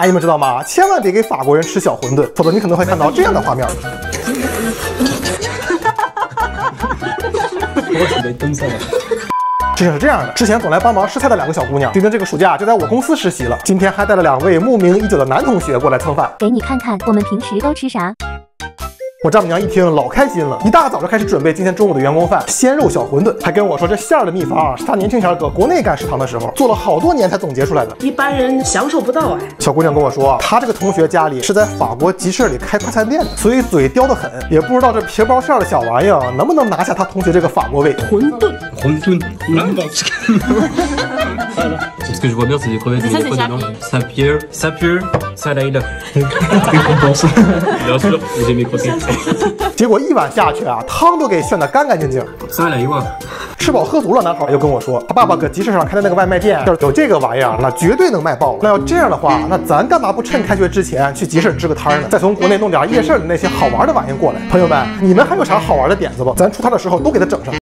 哎，你们知道吗？千万别给法国人吃小馄饨，否则你可能会看到这样的画面。我准备登上了。事情是这样的，之前总来帮忙试菜的两个小姑娘，今天这个暑假就在我公司实习了。今天还带了两位慕名已久的男同学过来蹭饭，给你看看我们平时都吃啥。 我丈母娘一听老开心了，一大早就开始准备今天中午的员工饭——鲜肉小馄饨，还跟我说这馅儿的秘方是她年轻前搁国内干食堂的时候做了好多年才总结出来的，一般人享受不到哎。小姑娘跟我说，她这个同学家里是在法国集市里开快餐店的，所以嘴刁得很，也不知道这皮包馅儿的小玩意儿能不能拿下她同学这个法国味。馄饨，难搞死。这我自己喝的，你喝的呢？萨皮尔，萨莱的。聊死了，我这没口音。 结果一碗下去啊，汤都给炫得干干净净。再来一碗。吃饱喝足了，男孩又跟我说，他爸爸搁集市上开的那个外卖店，要是有这个玩意儿，那绝对能卖爆了。那要这样的话，那咱干嘛不趁开学之前去集市支个摊呢？再从国内弄点夜市里那些好玩的玩意过来。朋友们，你们还有啥好玩的点子不？咱出摊的时候都给他整上。